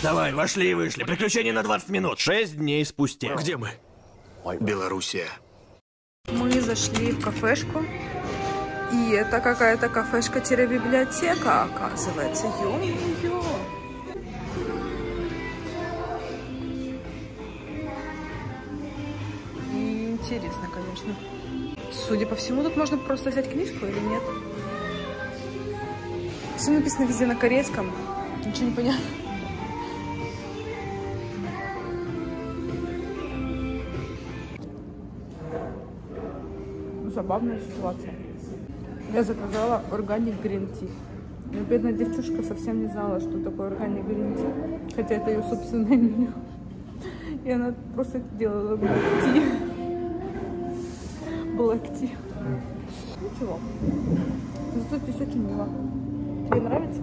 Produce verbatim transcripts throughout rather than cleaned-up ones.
Давай, вошли и вышли. Приключения на двадцать минут. Шесть дней спустя. Где мы? Белоруссия. Мы зашли в кафешку. И это какая-то кафешка-библиотека, оказывается. Ё-моё. Интересно, конечно. Судя по всему, тут можно просто взять книжку или нет? Все написано везде на корейском. Ничего не понятно. Забавная ситуация. Я заказала органик грин ти. Но бедная девчушка совсем не знала, что такое органик грин ти. Хотя это ее собственное меню. И она просто делала блэк ти. блэк ти. Ничего. Зато здесь очень мило. Тебе нравится?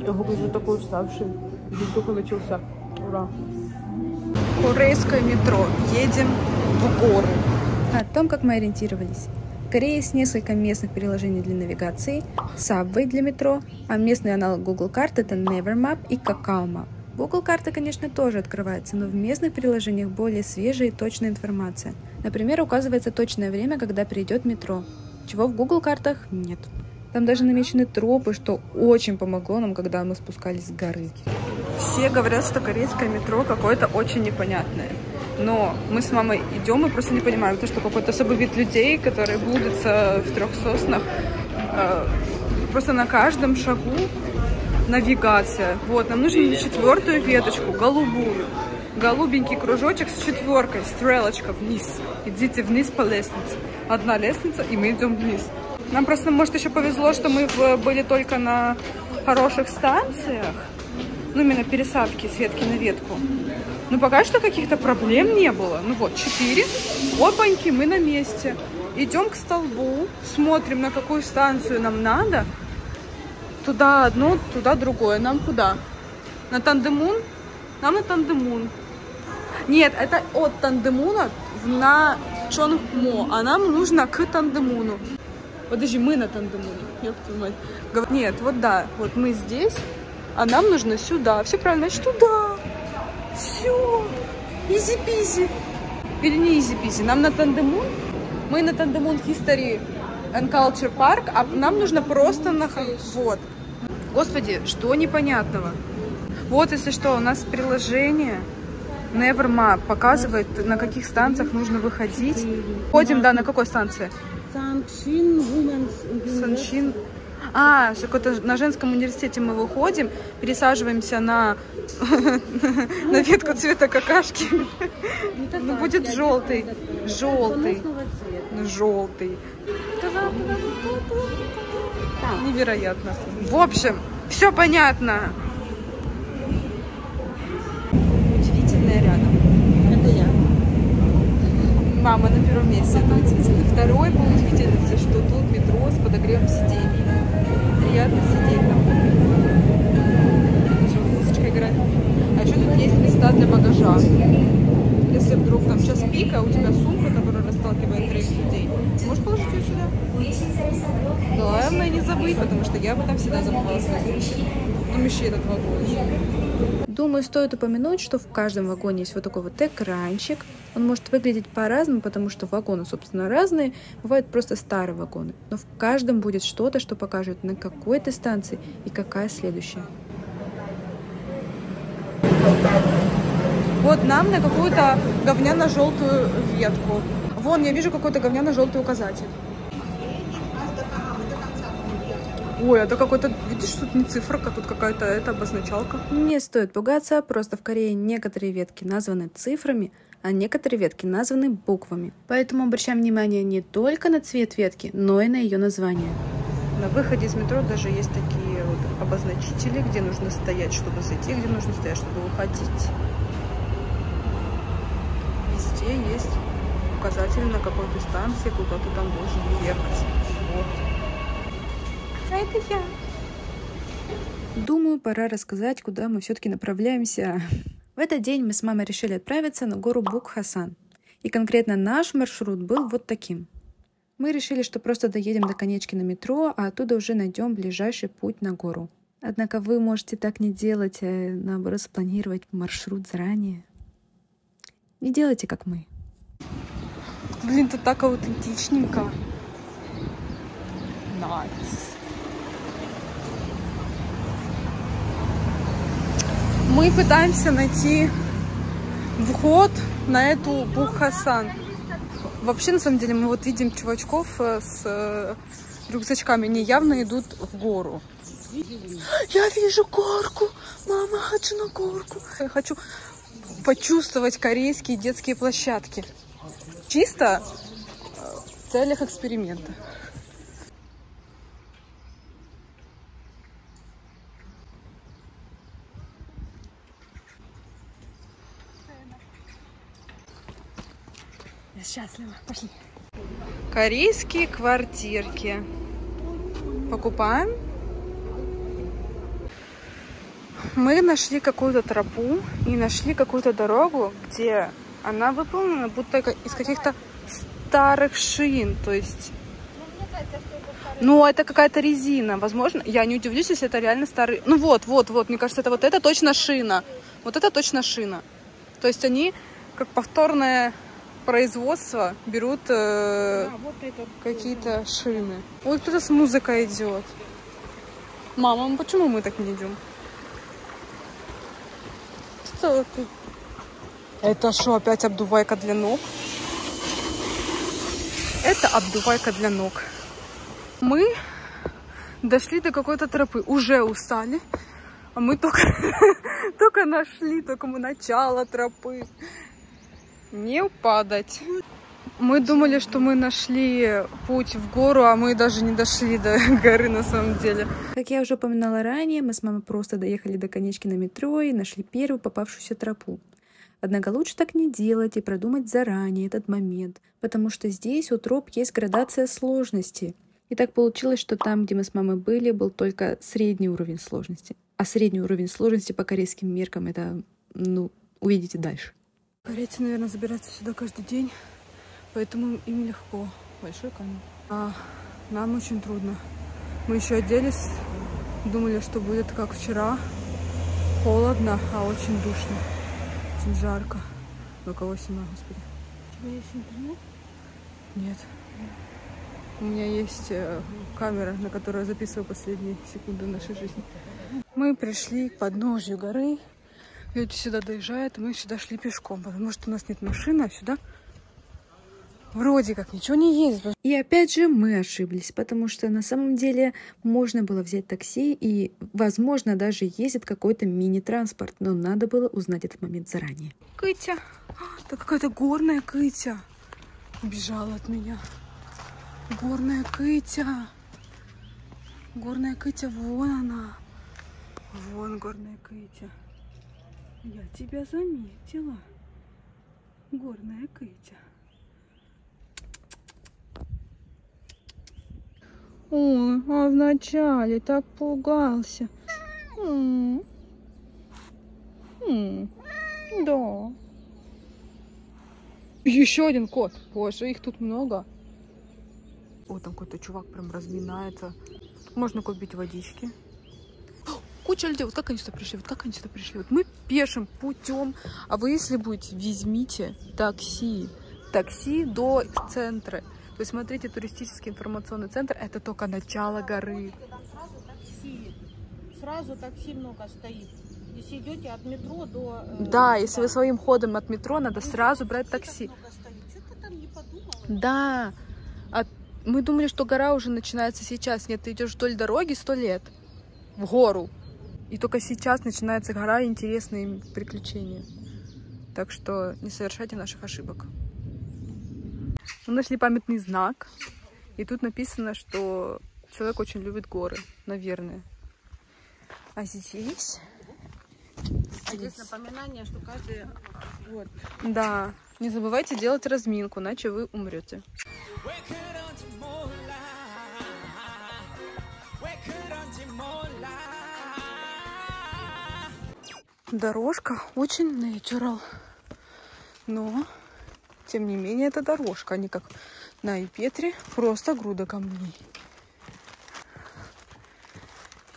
Я выгляжу такой уставший. День только начался. Ура! Корейское метро. Едем в горы. О том, как мы ориентировались. В Корее есть несколько местных приложений для навигации, Subway для метро, а местный аналог Google карт это Naver Map и KakaoMap. Google карты, конечно, тоже открываются, но в местных приложениях более свежая и точная информация. Например, указывается точное время, когда придет метро, чего в Google картах нет. Там даже намечены тропы, что очень помогло нам, когда мы спускались с горы. Все говорят, что корейское метро какое-то очень непонятное. Но мы с мамой идем и просто не понимаем, потому что какой-то особый вид людей, которые блудятся в трех соснах. Просто на каждом шагу навигация. Вот, нам нужно четвертую веточку, голубую. Голубенький кружочек с четверкой, стрелочка вниз. Идите вниз по лестнице. Одна лестница, и мы идем вниз. Нам просто, может, еще повезло, что мы были только на хороших станциях. Ну, именно пересадки с ветки на ветку. Но пока что каких-то проблем не было. Ну вот, четыре. Опаньки, мы на месте. Идем к столбу, смотрим, на какую станцию нам надо. Туда одно, туда другое. Нам куда? На Тондэмун? Нам на Тондэмун. Нет, это от Тондэмуна на Чонгмо. А нам нужно к Тондэмуну. Подожди, мы на Тондэмуне. Ёпта мать. Нет, вот да, вот мы здесь, а нам нужно сюда. Все правильно, значит, туда. Все. Изи-пизи. Или не изи-пизи. Нам на Тондэмун. Мы на Тондэмун History and Culture Park, а нам нужно просто на... Вот. Господи, что непонятного? Вот, если что, у нас приложение... Naver Map показывает, на каких станциях нужно выходить. Ходим, да, на какой станции? Санчин. А, на женском университете мы выходим, пересаживаемся на, на ветку цвета какашки. Ну, будет желтый. Желтый. Желтый. Невероятно. В общем, все понятно. Удивительное рядом. Это я. Мама на первом месте, это удивительно. Второй был удивительный, что тут метро с подогревом сидений. Приятно сидеть там. Музычка играет. А что тут есть места для багажа? Если вдруг там сейчас пик, а у тебя сумка, которая расталкивает троих людей, можешь положить ее сюда? Главное не забыть, потому что я бы там всегда забывала свои вещи. Потом еще этот вагон. Думаю, стоит упомянуть, что в каждом вагоне есть вот такой вот экранчик. Он может выглядеть по-разному, потому что вагоны, собственно, разные. Бывают просто старые вагоны. Но в каждом будет что-то, что покажет, на какой ты станции и какая следующая. Вот нам на какую-то говняно-желтую ветку. Вон, я вижу какой-то говняно-желтый указатель. Ой, это какой-то, видишь, тут не циферка, тут какая-то это обозначалка. Не стоит пугаться, просто в Корее некоторые ветки названы цифрами, а некоторые ветки названы буквами. Поэтому обращаем внимание не только на цвет ветки, но и на ее название. На выходе из метро даже есть такие вот обозначители, где нужно стоять, чтобы зайти, где нужно стоять, чтобы уходить. Везде есть указатель на какой-то станции, куда ты там должен ехать. Вот. А это я. Думаю, пора рассказать, куда мы все-таки направляемся. В этот день мы с мамой решили отправиться на гору Букхасан. И конкретно наш маршрут был вот таким. Мы решили, что просто доедем до конечки на метро, а оттуда уже найдем ближайший путь на гору. Однако вы можете так не делать, а наоборот спланировать маршрут заранее. Не делайте, как мы. Блин, это так аутентичненько. Найс. Мы пытаемся найти вход на эту Букхасан. Вообще, на самом деле, мы вот видим чувачков с рюкзачками. Они явно идут в гору. Я вижу горку. Мама, хочу на горку. Я хочу почувствовать корейские детские площадки. Чисто в целях эксперимента. Я счастлива. Пошли. Корейские квартирки. Покупаем. Мы нашли какую-то тропу и нашли какую-то дорогу, где она выполнена будто из каких-то старых шин. То есть... Ну, это какая-то резина. Возможно, я не удивлюсь, если это реально старый... Ну вот, вот, вот. Мне кажется, это вот это точно шина. Вот это точно шина. То есть они как повторное... производства берут э, а, вот какие-то шины. Ой, кто-то с музыкой идет. Мама, ну почему мы так не идем? Что ты? Это что, опять обдувайка для ног? Это обдувайка для ног. Мы дошли до какой-то тропы. Уже устали. А мы только, только нашли, только мы начало тропы. Не упадать. Мы думали, что мы нашли путь в гору, а мы даже не дошли до горы на самом деле. Как я уже упоминала ранее, мы с мамой просто доехали до конечки на метро и нашли первую попавшуюся тропу. Однако лучше так не делать и продумать заранее этот момент, потому что здесь у троп есть градация сложности. И так получилось, что там, где мы с мамой были, был только средний уровень сложности. А средний уровень сложности по корейским меркам — это, ну, увидите дальше. Корейцы, наверное, забираются сюда каждый день, поэтому им легко. Большой камень. А нам очень трудно. Мы еще оделись, думали, что будет как вчера. Холодно, а очень душно. Очень жарко. У кого сема, господи. У тебя есть интернет? Нет. У меня есть камера, на которую я записываю последние секунды нашей жизни. Мы пришли к подножью горы. Люди сюда доезжают, и мы сюда шли пешком, потому что у нас нет машины, а сюда вроде как ничего не есть. И опять же мы ошиблись, потому что на самом деле можно было взять такси, и, возможно, даже ездит какой-то мини-транспорт, но надо было узнать этот момент заранее. Кытя! Это какая-то горная кытя! Убежала от меня. Горная кытя! Горная кытя, вон она! Вон горная кытя! Я тебя заметила, горная кытя. Ой, а вначале так пугался. М -м -м. Да. Еще один кот. Боже, их тут много. О, там какой-то чувак прям разминается. Можно купить водички. Куча людей. Вот как они сюда пришли? Вот как они сюда пришли? Вот мы пешим путем. А вы, если будете, возьмите такси. Такси до центра. То есть, смотрите, туристический информационный центр — это только начало горы. Там сразу такси. Сразу такси много стоит. Если идете от метро до... Да, если вы своим ходом от метро, надо сразу брать такси. Что-то там не подумала. Да. А мы думали, что гора уже начинается сейчас. Нет, ты идешь вдоль дороги сто лет. В гору. И только сейчас начинается гора, интересные приключения. Так что не совершайте наших ошибок. Мы нашли памятный знак. И тут написано, что человек очень любит горы. Наверное. А здесь... А здесь напоминание, что каждый год. Да. Не забывайте делать разминку, иначе вы умрете. Дорожка очень natural, но тем не менее, это дорожка, а не как на Ипетре, просто груда камней.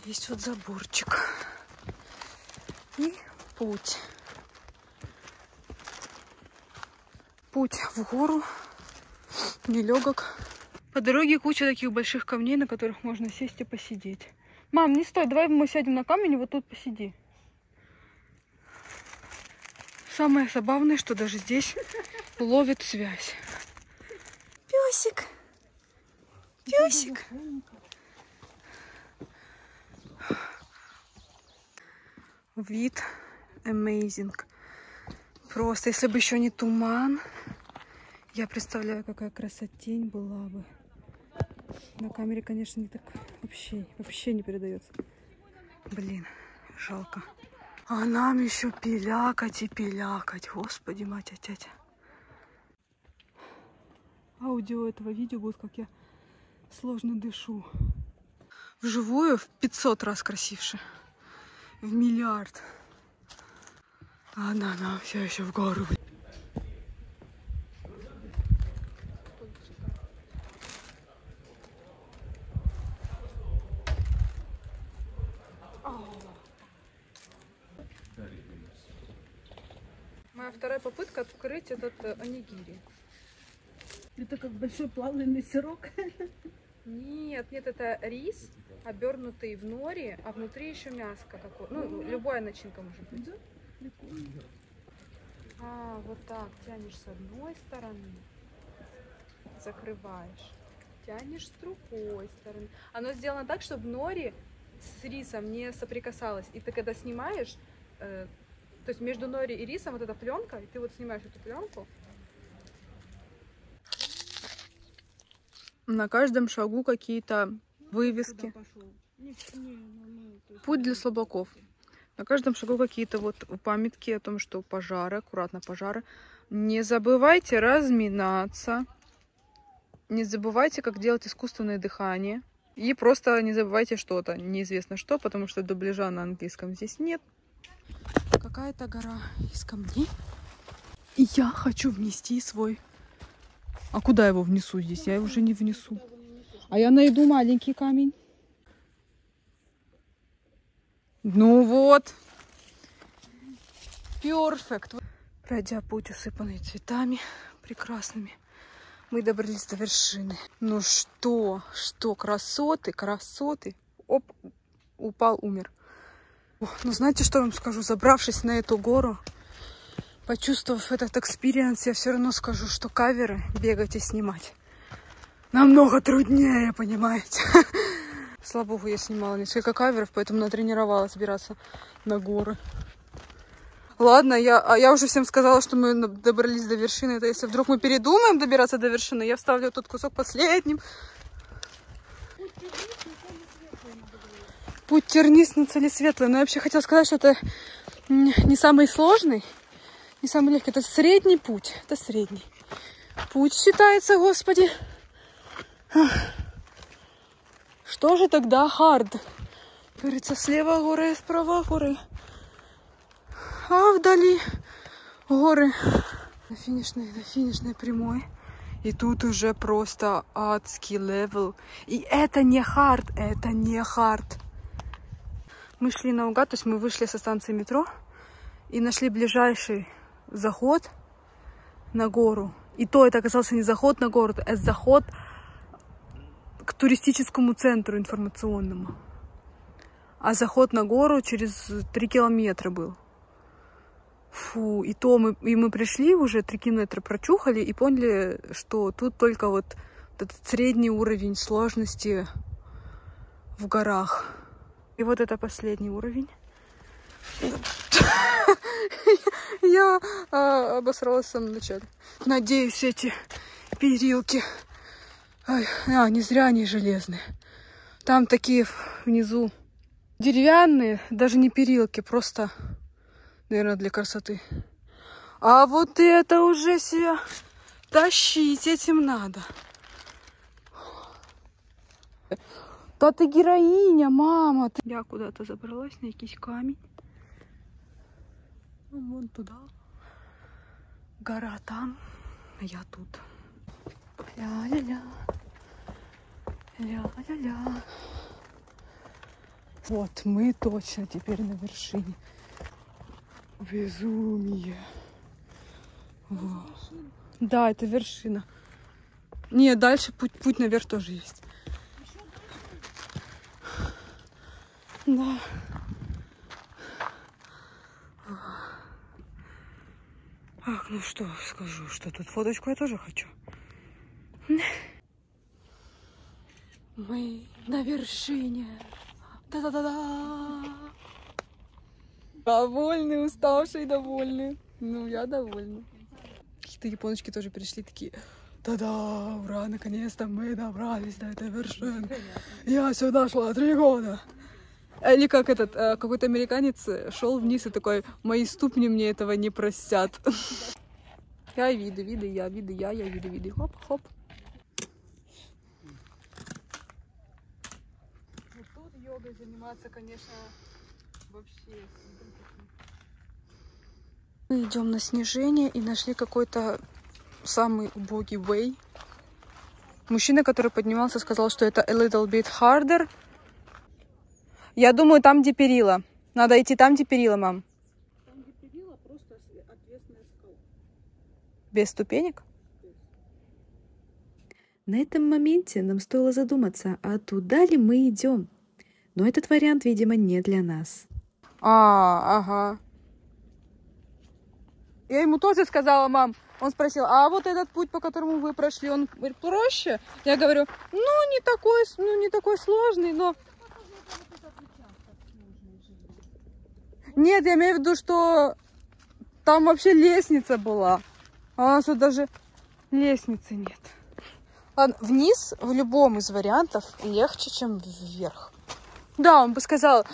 Есть вот заборчик. И путь. Путь в гору нелегок. По дороге куча таких больших камней, на которых можно сесть и посидеть. Мам, не стой, давай мы сядем на камень и вот тут посиди. Самое забавное, что даже здесь ловит связь. Песик. Песик. Вид amazing. Просто, если бы еще не туман, я представляю, какая красотень была бы. На камере, конечно, не так вообще, вообще не передается. Блин, жалко. А нам еще пилякать и пилякать. Господи, мать, отец. Аудио этого видео будет, как я сложно дышу. Вживую в пятьсот раз красивше. В миллиард. А она, она все еще в гору. Моя вторая попытка открыть этот онигири. Это как большой плавленый сырок. Нет, нет, это рис, обернутый в нори, а внутри еще мяско какое. Ну, любая начинка может быть. А, вот так, тянешь с одной стороны, закрываешь, тянешь с другой стороны. Оно сделано так, чтобы нори с рисом не соприкасалось. И ты когда снимаешь, э, то есть между нори и рисом вот эта пленка, и ты вот снимаешь эту пленку. На каждом шагу какие-то вывески. Путь для слабаков. На каждом шагу какие-то вот памятки о том, что пожары, аккуратно пожары. Не забывайте разминаться. Не забывайте, как делать искусственное дыхание. И просто не забывайте что-то, неизвестно что, потому что дубляжа на английском здесь нет. Какая-то гора из камней. И я хочу внести свой... А куда его внесу здесь? Я его уже не внесу. А я найду маленький камень. Ну вот. Перфект. Пройдя путь, усыпанный цветами прекрасными, мы добрались до вершины. Ну что? Что? Красоты, красоты. Оп, упал, умер. Ох, ну знаете, что я вам скажу? Забравшись на эту гору, почувствовав этот экспириенс, я все равно скажу, что каверы бегать и снимать намного труднее, понимаете? Слава богу, я снимала несколько каверов, поэтому натренировалась собираться на горы. Ладно, я, я уже всем сказала, что мы добрались до вершины. Это если вдруг мы передумаем добираться до вершины, я вставлю тот кусок последним. Путь тернист, но целесветлый. Но я вообще хотела сказать, что это не самый сложный. Не самый легкий, это средний путь. Это средний путь считается, господи. Что же тогда хард? Говорится, слева горы, справа горы. А вдали горы. На финишной, на финишной прямой. И тут уже просто адский левел. И это не хард, это не хард. Мы шли наугад, то есть мы вышли со станции метро и нашли ближайший заход на гору. И то это оказался не заход на гору, а заход к туристическому центру информационному. А заход на гору через три километра был. Фу, и то мы, и мы пришли, уже три километра прочухали и поняли, что тут только вот этот средний уровень сложности в горах. И вот это последний уровень. Я а, обосралась в самом начале. Надеюсь, эти перилки... Ай, а, не зря они железные. Там такие внизу деревянные, даже не перилки, просто, наверное, для красоты. А вот это уже себя тащить этим надо. Да ты героиня, мама. Ты... Я куда-то забралась на якийсь камень. Вон туда. Гора там. А я тут. Ля-ля-ля. Ля-ля-ля. Вот, мы точно теперь на вершине. Безумие. Во. Да, это вершина. Не, дальше путь, путь наверх тоже есть. Да. Ах, ну что скажу, что тут фоточку я тоже хочу. Мы на вершине. Та-да-да-да! Довольны, уставшие, довольны. Ну, я довольна. Какие-то японочки тоже пришли такие. Та-да, ура, наконец-то мы добрались до этой вершины. Я сюда шла три года. Или как этот, какой-то американец шел вниз и такой, мои ступни мне этого не простят. Я виды, виды, я, виды, я, я, виды, виды. Хоп, хоп. Вот тут йогой заниматься, конечно, вообще. Мы идем на снижение и нашли какой-то самый убогий way. Мужчина, который поднимался, сказал, что это a little bit harder. Я думаю, там, где перила. Надо идти там, где перила, мам. Там, где перила, просто отвесная скала. Без ступенек? На этом моменте нам стоило задуматься, а туда ли мы идем? Но этот вариант, видимо, не для нас. А, ага. Я ему тоже сказала, мам. Он спросил, а вот этот путь, по которому вы прошли, он проще? Я говорю, ну, не такой, ну, не такой сложный, но... Нет, я имею в виду, что там вообще лестница была. А у нас вот даже лестницы нет. Ладно, вниз в любом из вариантов легче, чем вверх. Да, он бы сказал,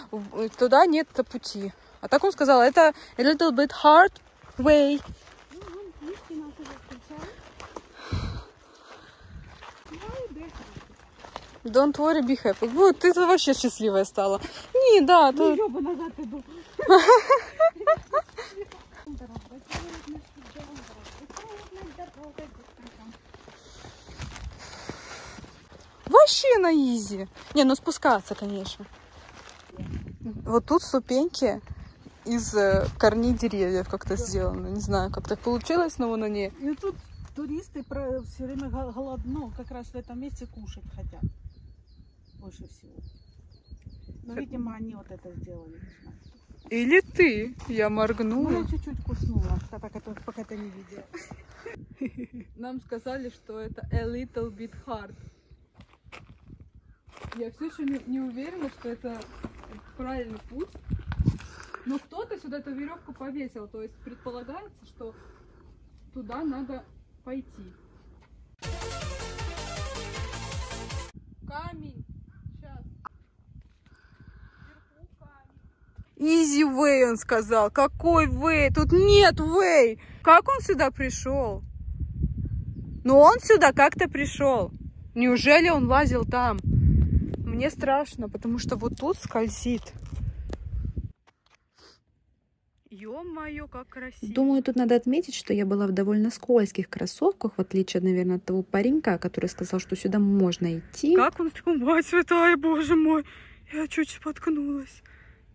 туда нет пути. А так он сказал, это a little bit hard way. Don't worry, be happy. Вот, ты вообще счастливая стала. Не, да, ты... Её бы назад иду. Вообще на изи. Не, ну спускаться, конечно. Вот тут ступеньки из корней деревьев как-то сделаны. Не знаю, как так получилось, но вон они. И тут туристы все время голодно, как раз в этом месте кушать хотят. Больше всего. Но, видимо, они вот это сделали. Или ты. Я моргнула. Ну, я чуть-чуть куснула, пока ты не видела. Нам сказали, что это a little bit hard. Я все еще не, не уверена, что это правильный путь. Но кто-то сюда эту веревку повесил. То есть предполагается, что туда надо пойти. Камень. Easy way, он сказал. Какой way? Тут нет way. Как он сюда пришел? Ну, он сюда как-то пришел. Неужели он лазил там? Мне страшно, потому что вот тут скользит. Ё-моё, как красиво. Думаю, тут надо отметить, что я была в довольно скользких кроссовках, в отличие, наверное, от того паренька, который сказал, что сюда можно идти. Как он сказал, мать святая, боже мой, я чуть споткнулась.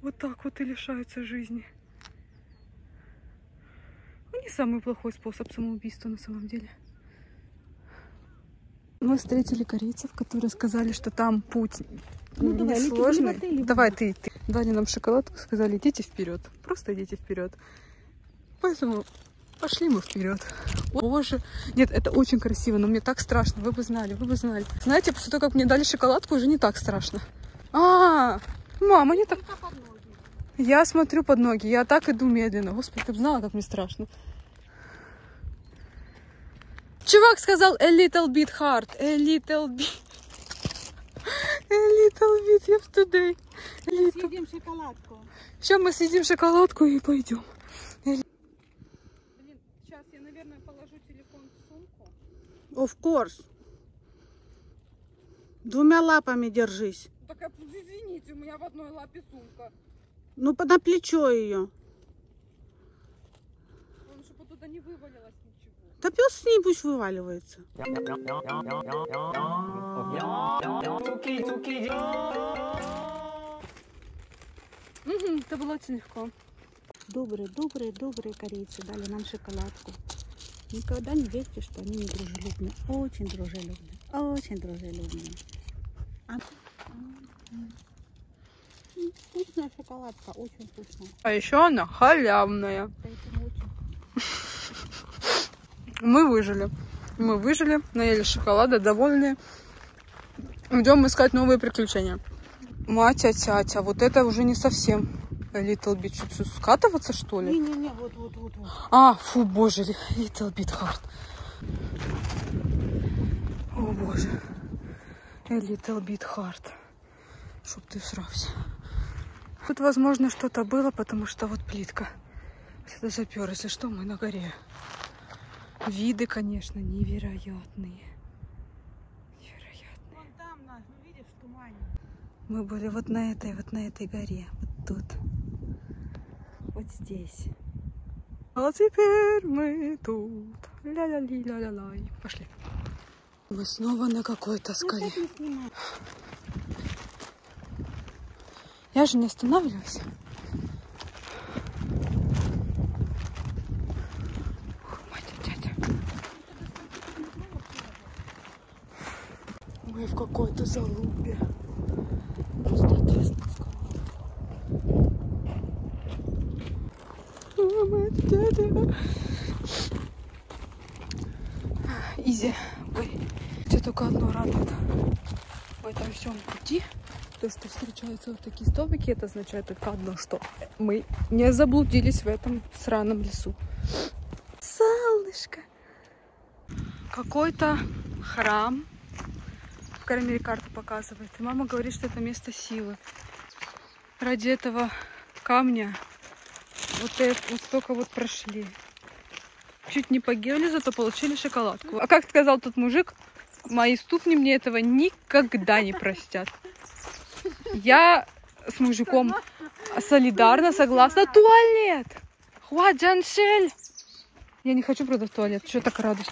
Вот так вот и лишаются жизни. Ну, не самый плохой способ самоубийства на самом деле. Мы встретили корейцев, которые сказали, что там путь ну, несложный. Давай, давай ты, ты. Дали нам шоколадку, сказали, идите вперед. Просто идите вперед. Поэтому пошли мы вперед. Боже. Нет, это очень красиво, но мне так страшно. Вы бы знали, вы бы знали. Знаете, после того, как мне дали шоколадку, уже не так страшно. А-а-а! Мама, не так... Я смотрю под ноги, я так иду медленно. Господи, ты бы знала, как мне страшно. Чувак сказал a little bit hard, a little bit... A little bit of today. Little... Съедим шоколадку. Сейчас мы съедим шоколадку и пойдем. Блин, сейчас я, наверное, положу телефон в сумку. Of course. Двумя лапами держись. Так, извините, у меня в одной лапе сумка. Ну, на плечо ее. Чтобы туда не вывалилось ничего. Да пес с ней пусть вываливается. Угу, это было очень легко. Добрые, добрые, добрые корейцы дали нам шоколадку. Никогда не верьте, что они не дружелюбны. Очень дружелюбны, очень дружелюбны. А... Вкусная шоколадка, очень вкусная. А еще она халявная. Мы выжили. Мы выжили, наели шоколада, довольны. Идем искать новые приключения. Матя-тятя, вот это уже не совсем. Little Bit, чуть-чуть скатываться, что ли? Не-не-не, вот-вот-вот. А, фу, боже, Little Bit Hard. О, боже. Little Bit Hard. Чтоб ты всрался. Тут, возможно, что-то было, потому что вот плитка. Сюда запер, если что, мы на горе. Виды, конечно, невероятные. Невероятные. Вон там нас, ну видишь, в тумане. Мы были вот на этой, вот на этой горе. Вот тут. Вот здесь. А теперь мы тут. Ля-ля-ли-ля-ля-лай. Пошли. Мы снова на какой-то скале. Я же не останавливаюсь. В какой-то залупе. Просто отрезана скала. Изи. Ой. Где только одно радует в этом всем пути. То, что встречаются вот такие столбики, это означает только одно, что мы не заблудились в этом сраном лесу. Солнышко. Какой-то храм. По крайней мере, карта показывает. И мама говорит, что это место силы. Ради этого камня вот, это, вот столько вот прошли. Чуть не погибли, зато получили шоколадку. А как сказал тот мужик, мои ступни мне этого никогда не простят. Я с мужиком солидарно согласна. Туалет! Хуа Джаншель! Я не хочу, правда, в туалет. Что так радость?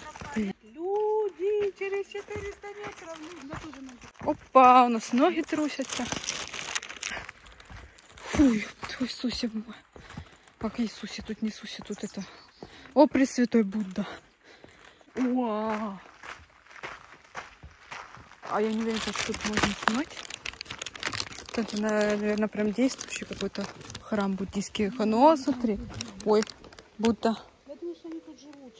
Через четыреста метров нужно тоже найти. Опа, у нас ноги трусятся. Фу, Иисусе мой. Как Иисусе, тут не Иисусе, тут это. О, Пресвятой Будда. Уа. А я не уверена, что тут можно снимать. Это, наверное, прям действующий какой-то храм буддийский. Ну, смотри. Ой, Будда.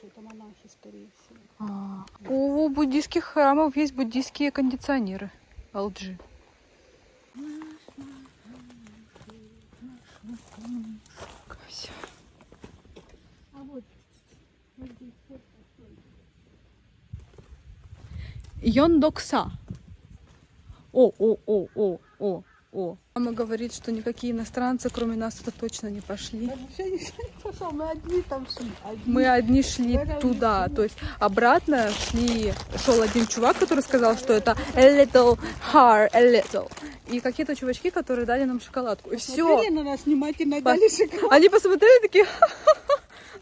Это монахи, скорее всего. А, у буддийских храмов есть буддийские кондиционеры. эл джи. Кася. А вот. Йондокса. О, о, о, о, о, о. Мама говорит, что никакие иностранцы, кроме нас, туда точно не пошли. Мы одни там шли. Одни. Мы одни шли мы туда. Шли. То есть обратно шли, шел один чувак, который сказал, что это a little hard, a little. И какие-то чувачки, которые дали нам шоколадку. И все. На нас внимательно, дали шоколадку. Они посмотрели такие,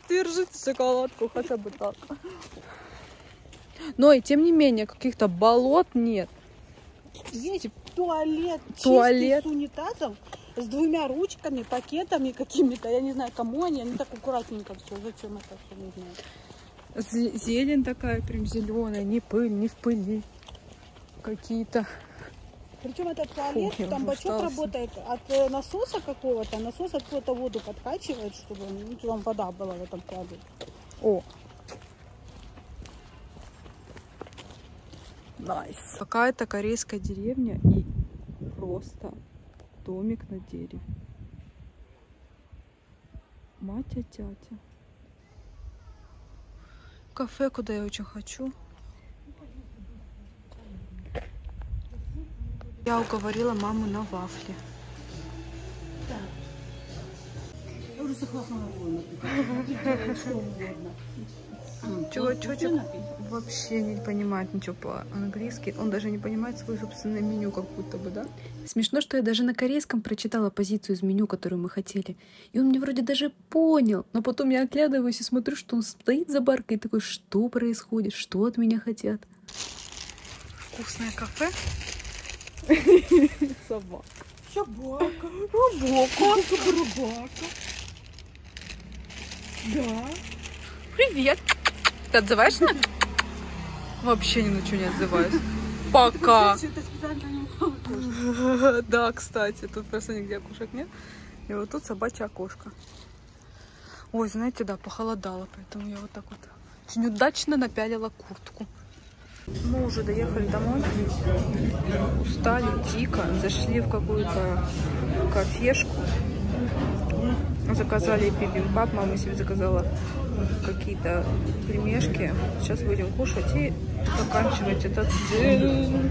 держите шоколадку, хотя бы так. Но и тем не менее, каких-то болот нет. Есть туалет, туалет. Чистый с унитазом, с двумя ручками, пакетами какими-то. Я не знаю, кому они, они так аккуратненько все. Зачем это все, не знаю. Зелень такая прям зеленая, не пыль, не в пыли. Какие-то... Причем этот туалет, фу, там бачок работает от насоса какого-то. Насос от кто-то воду подкачивает, чтобы ну, там вода была в этом туалете. О! Найс. Какая-то корейская деревня и просто домик на дереве. Матя-тятя. Кафе, куда я очень хочу. Я уговорила маму на вафли. Я уже согласна на твой, что угодно. Чего, чего, чего? Вообще не понимает ничего по-английски. Он даже не понимает свое собственное меню, как будто бы, да? Смешно, что я даже на корейском прочитала позицию из меню, которую мы хотели. И он мне вроде даже понял. Но потом я оглядываюсь и смотрю, что он стоит за баркой и такой, что происходит? Что от меня хотят? Вкусное кафе. Собака. Собака. Собака. Собака. Да. Привет. Ты отзываешься? Вообще ни на что не отзываюсь. Пока. Да, кстати, тут просто нигде окошек нет. И вот тут собачье окошко. Ой, знаете, да, похолодало, поэтому я вот так вот очень удачно напялила куртку. Мы уже доехали домой, устали дико, зашли в какую-то кафешку, заказали бибимбап, мама себе заказала какие-то пельмешки. Сейчас будем кушать и заканчивать этот день.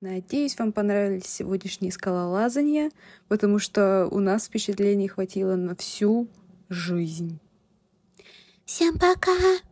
Надеюсь, вам понравились сегодняшние скалолазания, потому что у нас впечатлений хватило на всю жизнь. Всем пока!